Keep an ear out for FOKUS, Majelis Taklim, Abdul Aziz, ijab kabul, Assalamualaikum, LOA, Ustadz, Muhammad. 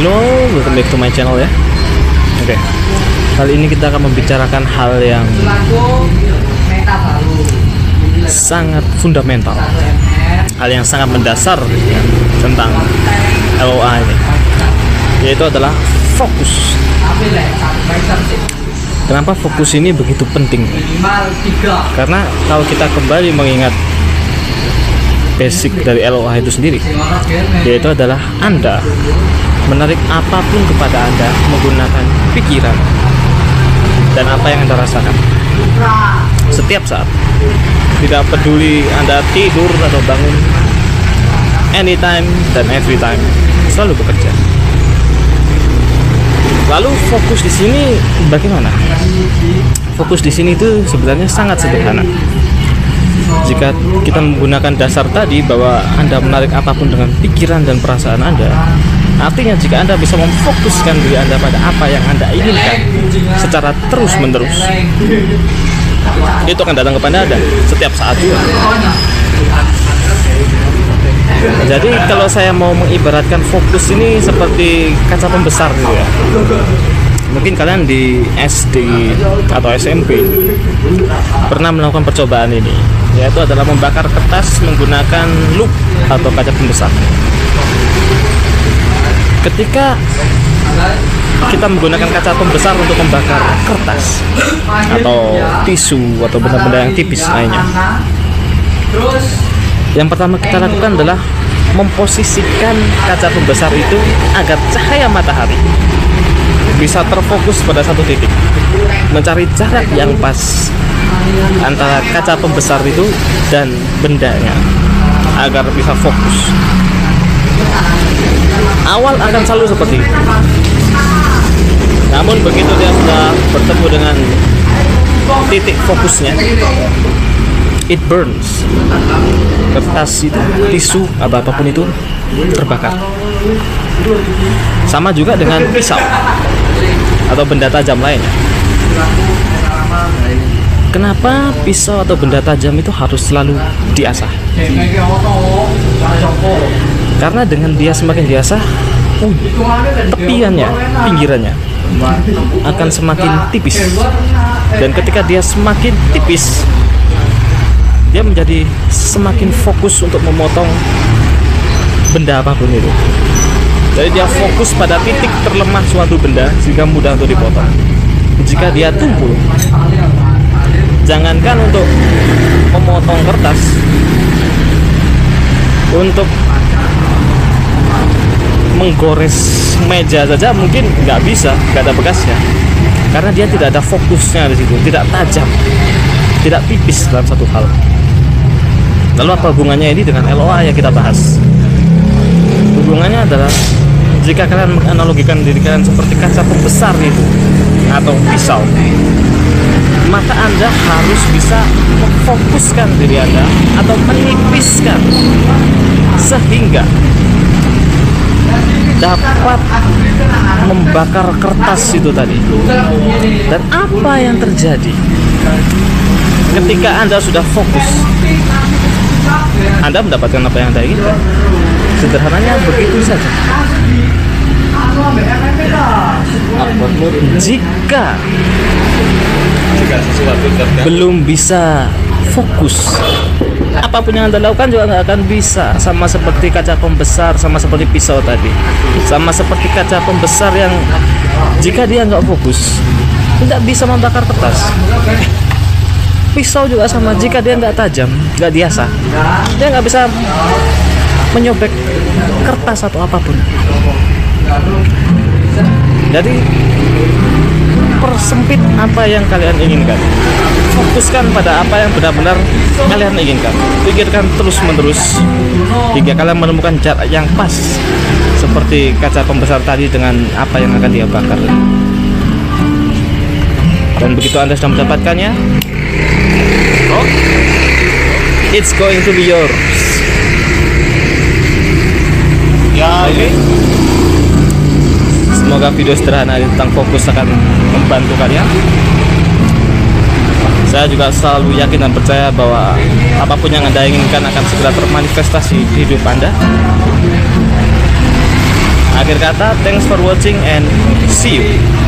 Hello, welcome back to my channel ya. Oke, kali ini kita akan membicarakan hal yang sangat fundamental, hal yang sangat mendasar ya, tentang LOA ini, yaitu adalah fokus. Kenapa fokus ini begitu penting? Karena kalau kita kembali mengingat basic dari LOA itu sendiri, yaitu adalah Anda menarik apapun kepada Anda menggunakan pikiran dan apa yang Anda rasakan setiap saat. Tidak peduli Anda tidur atau bangun, anytime dan every time selalu bekerja. Lalu fokus di sini bagaimana? Fokus di sini itu sebenarnya sangat sederhana. Jika kita menggunakan dasar tadi bahwa Anda menarik apapun dengan pikiran dan perasaan Anda, artinya jika Anda bisa memfokuskan diri Anda pada apa yang Anda inginkan secara terus-menerus, itu akan datang kepada Anda setiap saat juga. Jadi kalau saya mau mengibaratkan fokus ini seperti kaca pembesar gitu ya. Mungkin kalian di SD atau SMP pernah melakukan percobaan ini, yaitu adalah membakar kertas menggunakan lup atau kaca pembesar. Ketika kita menggunakan kaca pembesar untuk membakar kertas atau tisu atau benda-benda yang tipis lainnya, yang pertama kita lakukan adalah memposisikan kaca pembesar itu agar cahaya matahari bisa terfokus pada satu titik, mencari jarak yang pas antara kaca pembesar itu dan bendanya agar bisa fokus. Awal akan selalu seperti itu, namun begitu dia sudah bertemu dengan titik fokusnya, it burns. Kertas itu, tisu atau apapun itu terbakar. Sama juga dengan pisau atau benda tajam lainnya. Kenapa pisau atau benda tajam itu harus selalu diasah? Karena dengan dia semakin diasah, tepiannya, pinggirannya akan semakin tipis. Dan ketika dia semakin tipis, dia menjadi semakin fokus untuk memotong benda apapun itu. Jadi dia fokus pada titik terlemah suatu benda sehingga mudah untuk dipotong. Jika dia tumpul, jangankan untuk memotong kertas, untuk menggores meja saja mungkin nggak bisa, nggak ada bekasnya, karena dia tidak ada fokusnya di situ, tidak tajam, tidak tipis dalam satu hal. Lalu apa hubungannya ini dengan LOA yang kita bahas? Hubungannya adalah jika kalian menganalogikan diri kalian seperti kaca pembesar itu atau pisau, maka Anda harus bisa memfokuskan diri Anda atau menipiskan sehingga dapat membakar kertas itu tadi. Dan apa yang terjadi ketika Anda sudah fokus? Anda mendapatkan apa yang Anda inginkan. Sederhananya begitu saja. Jika sesuatu belum bisa fokus, apapun yang Anda lakukan juga nggak akan bisa. Sama seperti kaca pembesar, sama seperti pisau tadi, sama seperti kaca pembesar yang jika dia nggak fokus, tidak bisa membakar kertas. Pisau juga sama, jika dia nggak tajam, nggak biasa, dia nggak bisa menyobek kertas atau apapun. Jadi persempit apa yang kalian inginkan, fokuskan pada apa yang benar-benar kalian inginkan, pikirkan terus-menerus. Jika kalian menemukan jarak yang pas seperti kaca pembesar tadi dengan apa yang akan dia bakar, dan begitu Anda sudah mendapatkannya, it's going to be yours. Ya, okay. Semoga video sederhana tentang fokus akan membantu kalian. Saya juga selalu yakin dan percaya bahwa apapun yang Anda inginkan akan segera termanifestasi di hidup Anda. Akhir kata, thanks for watching and see you.